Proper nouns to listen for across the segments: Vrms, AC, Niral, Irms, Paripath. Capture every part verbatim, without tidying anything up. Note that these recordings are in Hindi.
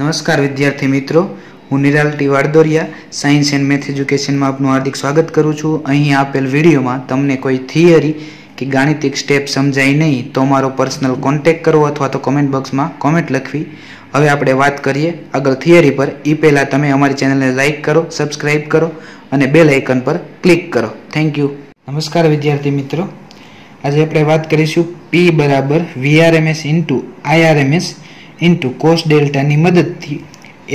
नमस्कार विद्यार्थी मित्रों, हूँ निराल टीवाड़दोरिया साइंस एंड मैथ एज्युकेशन में आपनु हार्दिक स्वागत करूँ छूँ। अहीं आपेल विडियो में तमने कोई थीअरी कि गाणितिक स्टेप समझाई नहीं तो अमारो पर्सनल कॉन्टेक्ट करो अथवा तो कॉमेंट बॉक्स में कॉमेंट लखवी। हवे आपणे वात करीए अगर थीअरी पर। ए पहला तमे अमारी चेनलने लाइक करो, सब्सक्राइब करो अने बेल आइकन पर क्लिक करो। Thank you. नमस्कार विद्यार्थी मित्रों, आज आपणे वात करीशुं पी बराबर V R M S into I R M S into cos delta की मदद थी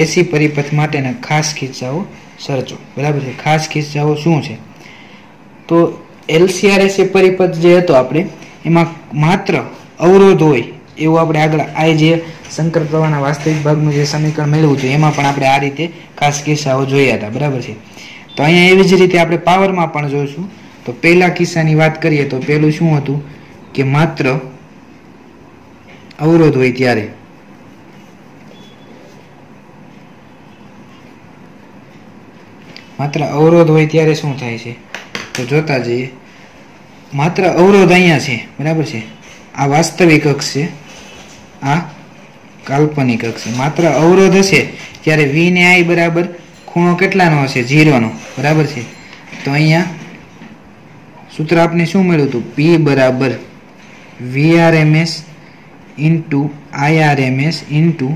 एसी परिपथ माटेना खास खिस्साओ सरचो। बराबर है, खास खिस्साओ शू है तो एलसीआर एसी परिपथ जो तो आपणे एमां मात्र अवरोध होय एवुं आपणे आगळ आ जे शंकर प्रवाहना वास्तविक भागनुं जे समीकरण मेळव्युं छे एमां पण आपणे आ रीते खास खिस्साओ जोया हता। बराबर है, तो अहींया एवी ज रीते आपणे पावरमां पण जोईशुं। तो पहेला खिस्सानी वात करीए तो पहेलुं शुं हतुं के मात्र अवरोध होय त्यारे मात्र अवरोध होय त्यारे शुं थाय छे तो जोता जईए। मात्र अवरोध अहींया छे, बराबर छे, आ वास्तविक अक्ष छे, आ काल्पनिक अक्ष छे। मात्र अवरोध हशे त्यारे v ने i बराबर खूणो કેટલાનો હશે? ज़ीरो નો। बराबर छे, तो अहींया सूत्र आपने शुं મળ્યું હતું? p बराबर vrms into irms into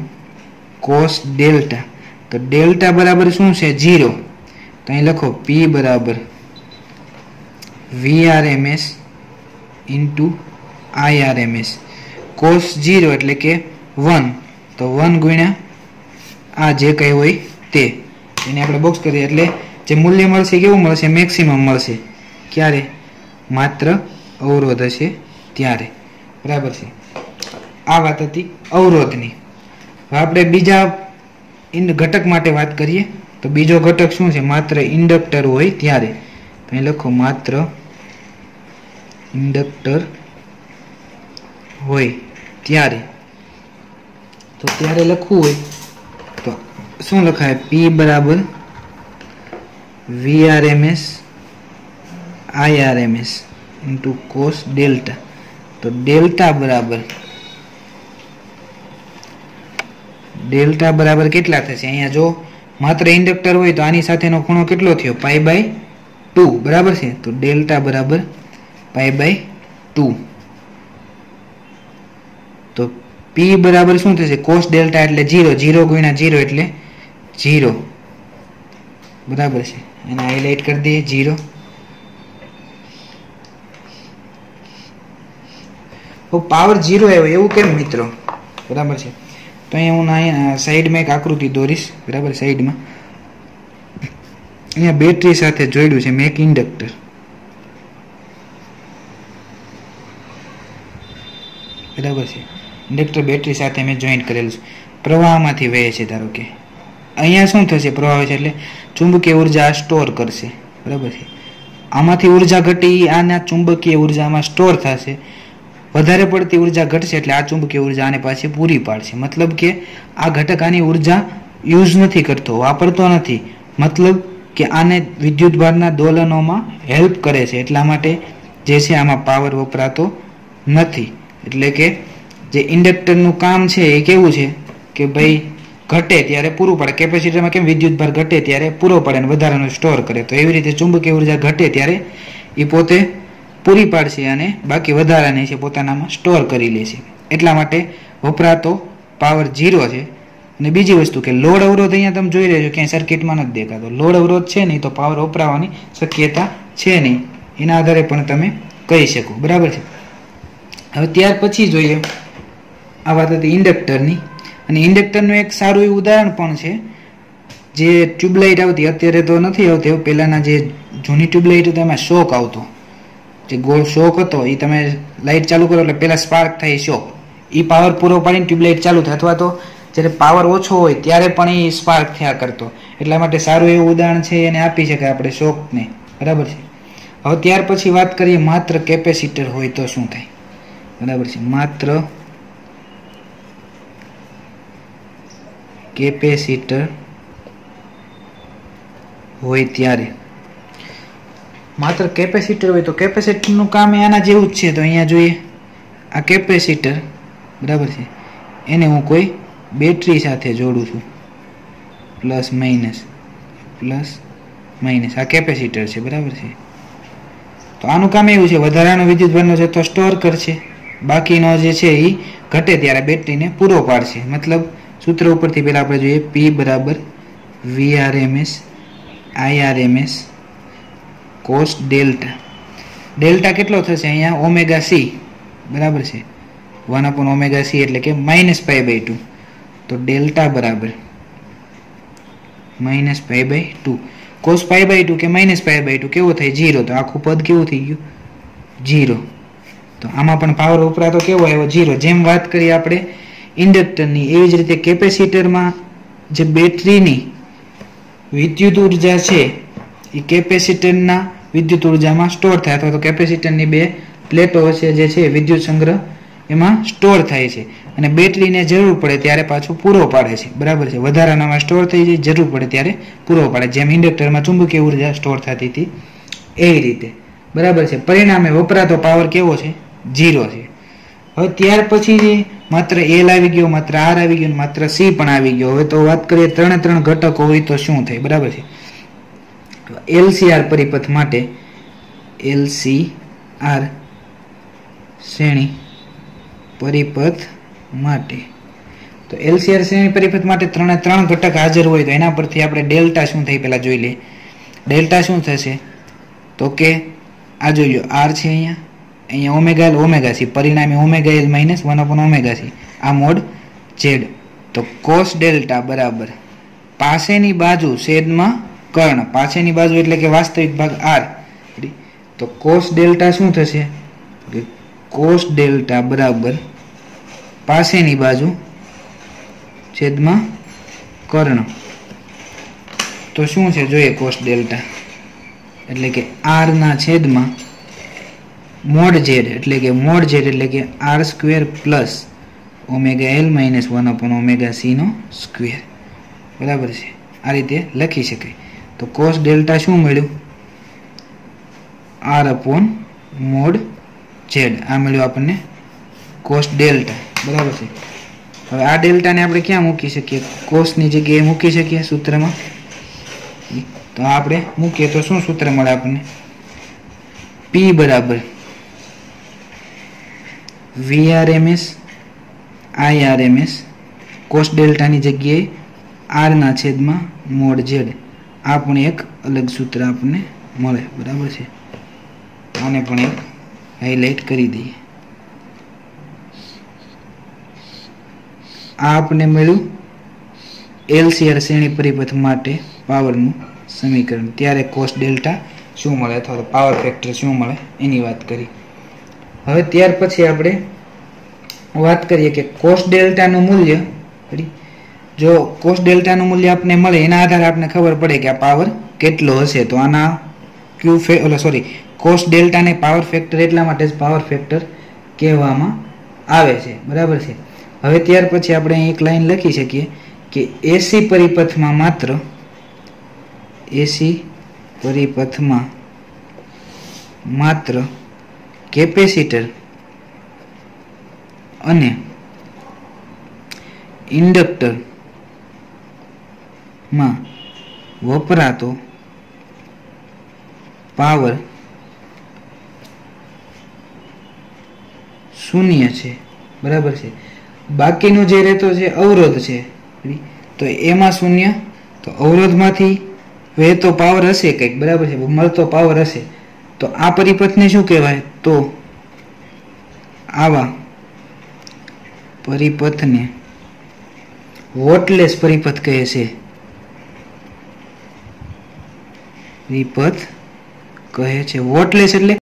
cos delta. तो डेल्टा बराबर शुं छे? ज़ीरो। तो अहीं लखो P बराबर V R M S into I R M S cos zero एटले के वन। तो वन गुण्या आ जे कई होय ते एने आपणे बॉक्स करीए एटले जे मूल्य मळशे केवुं मळशे? मेक्सिमम मळशे। क्यारे? मात्र अवरोध हशे त्यारे। बराबर छे, आ वात हती अवरोधनी। हवे आपणे बीजा इन घटक माटे वात करीए तो बीजो घटक शुं छे? मात्र इंडक्टर होय त्यारे। तो अहीं लखो मात्र इंडक्टर होय त्यारे। तो त्यारे लखवुं होय तो शुं लखाय? P बराबर V R M S I R M S into cos delta. तो डेल्टा बराबर डेल्टा बराबर केटला थशे? अहींया जो मात्र इंडक्टर होय तो आनी साथेनो खूणो केटलो थयो? Pi by two. बराबर छे, तो डेल्टा बराबर पाई बाय टू। तो पी बराबर शुं थशे? कोस डेल्टा एटले जीरो, जीरो गुण्या जीरो एटले जीरो। बराबर छे, आने हाईलाइट कर दीए जीरो। तो पावर जीरो आव्यो एवुं केम मित्रों? बराबर छे, तो अहीं हूँ अहीं साइड में एक आकृति दौरीश। बराबर, साइड में अहीं बेटरी साथे जोड़्यु छे एक इंडक्टर। बराबर छे, इंडक्टर बेटरी साथे मैं जॉइंट करेलुं छे। प्रवाहमांथी वहे छे, धारो के अहींया शुं थशे? प्रवाह छे एटले चुंबकीय ऊर्जा स्टोर करशे। बराबर छे, आमांथी ऊर्जा घटी आना चुंबकीय ऊर्जामां स्टोर थशे। વધારે પડતી ऊर्जा घटशे એટલે આ ચુંબકીય ऊर्जा આને પાછી પૂરી પાડશે। मतलब કે આ ઘટક આની ऊर्जा યુઝ નથી કરતો, વાપરતો નથી, मतलब કે આને વિદ્યુતભારના દોલનોમાં હેલ્પ કરે છે। એટલા માટે જે છે આમાં પાવર વપરાતો નથી। એટલે કે જે ઇન્ડક્ટરનું કામ છે એ કેવું છે કે ભાઈ ઘટે ત્યારે પૂરું પાડે। કેપેસિટરમાં કેમ વિદ્યુતભાર ઘટે ત્યારે પૂરો પાડે અને વધારાનો સ્ટોર કરે, તો એવી રીતે ચુંબકીય ઊર્જા ઘટે ત્યારે એ પોતે पूरी पाड़शे अने बाकी वधाराने छे पोतानामां स्टोर करी लेशे। एटला माटे वपरातो पावर जीरो छे। अने बीजी वस्तु के लोड अवरोध अहींया तमे जोई रह्या छो क्यांय सर्किटमां नथी देखातो। लोड अवरोध छे नहीं तो पावर वपरावानी शक्यता छे नहीं, एना आधारे पण तमे कही शको। बराबर छे, हवे त्यार पछी जोईए आ वात हती इंडक्टरनी। अने इंडक्टरनुं एक सारुं एवुं उदाहरण पण छे जे ट्यूबलाइट आवती, अत्यारे तो नथी आवती, पहिलाना जे जूनी ट्यूबलाइट हती एमां शॉक आवतो, जे गोल शॉक हतो ए तमे लाइट चालू करो एटले पहेला स्पार्क थाय शॉक, ई पावर पूरो पाडीने ट्यूबलाइट चालू थाय, अथवा तो ज्यारे पावर ओछो होय त्यारे पण ई स्पार्क थया करतो। एटला माटे सारुं एवुं उदाहरण छे एने आपी शकाय आपणे शॉकने। बराबर छे, हवे त्यार पछी वात करीए मात्र केपेसिटर होय तो शुं थाय? बराबर छे, मात्र केपेसिटर होय त्यारे मात्र केपेसिटर होय तो केपेसिटरनुं काम आना जेवुं ज छे। तो अहींया जोईए आ केपेसिटर, बराबर छे, एने हुं कोई બેટરી સાથે જોડું છું પ્લસ માઇનસ પ્લસ માઇનસ આ કેપેસિટર છે બરાબર છે તો આનું કામ એવું છે વધારાનો વિદ્યુતભારનો જથ્થો સ્ટોર કરશે બાકીનો જે છે એ ઘટે ત્યારે બેટરીને પૂરો પાડશે મતલબ સૂત્ર ઉપરથી પહેલા આપણે જોઈએ P બરાબર V R M S I R M S cos delta delta કેટલો થશે અહીંયા ઓમેગા C બરાબર છે वन अपॉन ओमेगा सी એટલે કે माइनस पाई बाय टू तो डेल्टा बराबर minus pi by two cos pi by two के माइनस पाई बाय टू केવો થાય जीरो तो આખું પદ કેવું થઈ ગયું जीरो तो આમાં પણ પાવર ઉપરાતો કેવો આવ્યો जीरो જેમ વાત કરી આપણે ઇન્ડક્ટરની એવી જ રીતે કેપેસિટરમાં જે બેટરીની વિદ્યુત ઊર્જા છે એ કેપેસિટરના વિદ્યુત ઊર્જામાં સ્ટોર થાય અથવા તો કેપેસિટરની બે પ્લેટો છે જે છે વિદ્યુત સંગ્રહ એમાં સ્ટોર થાય છે અને બેટરીને જરૂર પડે ત્યારે પાછું પૂરો પાડે છે બરાબર છે વધારાનામાં સ્ટોર થઈ જાય જરૂર પડે ત્યારે પૂરો પાડે જેમ ઇન્ડક્ટરમાં ચુંબકીય ઊર્જા સ્ટોર થતી હતી એ રીતે બરાબર છે પરિણામે વપરાતો પાવર કેવો છે જીરો છે હવે ત્યાર પછી જે માત્ર L આવી ગયો માત્ર R આવી ગયો માત્ર C પણ આવી ગયો હવે તો વાત કરીએ ત્રણે ત્રણ ઘટકો હોય તો શું થાય બરાબર છે L C R પરિપથ માટે L C R શ્રેણી परिपथ माटे तो L C R श्रेणी परिपथ माटे त्रण त्रण घटक हाजर होय तो एना परथी आपणे डेल्टा शुं थई पहेला जोई ले डेल्टा शुं थशे तो के आ जोजो R छे अहींया अहींया ओमेगा L ओमेगा C परिणामे omega L minus one upon omega C आ मोड Z तो cos डेल्टा बराबर पासेनी बाजू छेदमां कर्ण पासेनी बाजू एटले के वास्तविक भाग R तो cos डेल्टा शुं थशे cos डेल्टा बराबर पासेनी बाजू छेदमा कर्ण तो शुं छे जोईए cos डेल्टा एटले के r ना छेदमा मोड z एटले के मोड z एटले के r square plus omega l minus one upon omega c नो स्क्वेर बराबर छे आ रीते लखी शकाय तो cos डेल्टा शुं मळ्युं r अपॉन मोड z आ मळ्युं आपणने cos डेल्टा बराबर छे हवे आ डेल्टा ने आपणे क्यां मूकी सकीए cos नी जग्याए मूकी सकीए सूत्रमां तो आपणे मूकीए तो शुं सूत्र मळे आपणने p बराबर vrms irms cos डेल्टा नी जग्याए r ना छेदमां mod z आ पण एक अलग सूत्र आपणने मळे बराबर छे आने पण एक हाइलाइट करी दी आपने मिलू L C R श्रेणी परिपथ माटे पावर नु समीकरण त्यारे cos डेल्टा शुं मळे अथवा पावर फेक्टर शुं मळे एनी वात करी हवे त्यार पछी आपणे वात करीए के cos डेल्टा नु मूल्य जो cos डेल्टा नु मूल्य आपने मळे एना आधारे आपने खबर पड़े के आ पावर केटलो हशे तो आना क्यू फे ओला सॉरी cos डेल्टा ने पावर फेक्टर એટલા માટે જ પાવર ફેક્ટર કહેવામાં આવે છે બરાબર છે હવે ત્યાર પછી આપણે એક લાઈન લખી શકીએ કે A C પરિપથમાં માત્ર A C પરિપથમાં માત્ર કેપેસિટર અને ઇન્ડક્ટર માં વપરાતો પાવર शून्य है बराबर है बाकी नो जे रहतो छे अवरोध है तो एमां शून्य तो अवरोध मांथी वहेतो पावर हशे कंईक बराबर है मळतो पावर हशे तो आ परिपथ ने शुं कहेवाय तो आवा परिपथ ने वोटलेस परिपथ कहे छे परिपथ कहे छे वोटलेस एटले